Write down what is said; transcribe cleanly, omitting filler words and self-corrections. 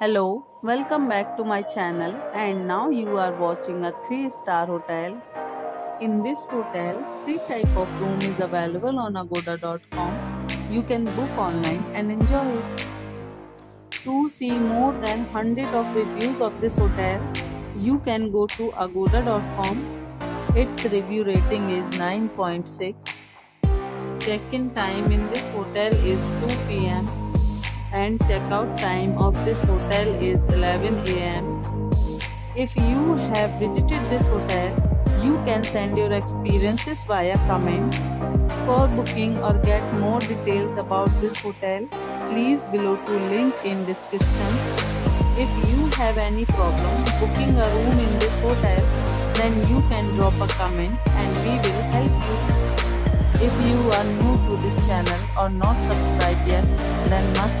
Hello, welcome back to my channel, and now you are watching a 3-star hotel. In this hotel, 3 type of room is available on agoda.com. You can book online and enjoy it. To see more than 100 of reviews of this hotel, you can go to agoda.com. Its review rating is 9.6. Check-in time in this hotel is 2 PM. And checkout time of this hotel is 11 AM. If you have visited this hotel, you can send your experiences via comment. For booking or get more details about this hotel, please below to link in description. If you have any problem booking a room in this hotel, then you can drop a comment and we will help you. If you are new to this channel or not subscribed yet, then must